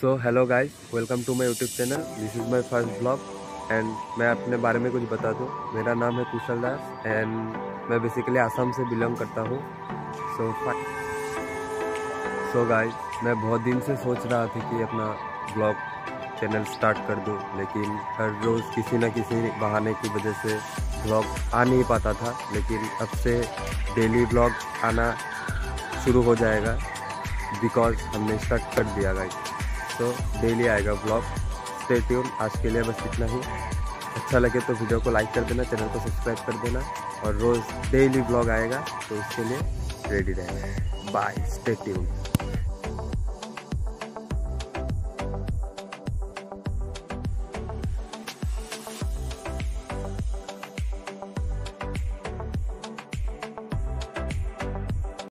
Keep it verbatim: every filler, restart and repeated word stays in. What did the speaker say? So hello guys, welcome to my YouTube channel. This is my first blog and मैं अपने बारे में कुछ बता दूँ। मेरा नाम है कुशल दास एंड मैं बेसिकली आसाम से बिलोंग करता हूँ। सो सो गाइस, मैं बहुत दिन से सोच रहा था कि अपना ब्लॉग चैनल स्टार्ट कर दूँ, लेकिन हर रोज़ किसी न किसी बहाने की वजह से ब्लॉग आ नहीं पाता था। लेकिन अब से डेली ब्लॉग आना शुरू हो जाएगा बिकॉज हमने स्टार्ट कर दिया गाइस। तो डेली आएगा ब्लॉग, स्टे ट्यून। आज के लिए बस इतना ही। अच्छा लगे तो वीडियो को लाइक कर देना, चैनल को सब्सक्राइब कर देना और रोज़ डेली ब्लॉग आएगा तो उसके लिए रेडी रहना। Bye, stay tune.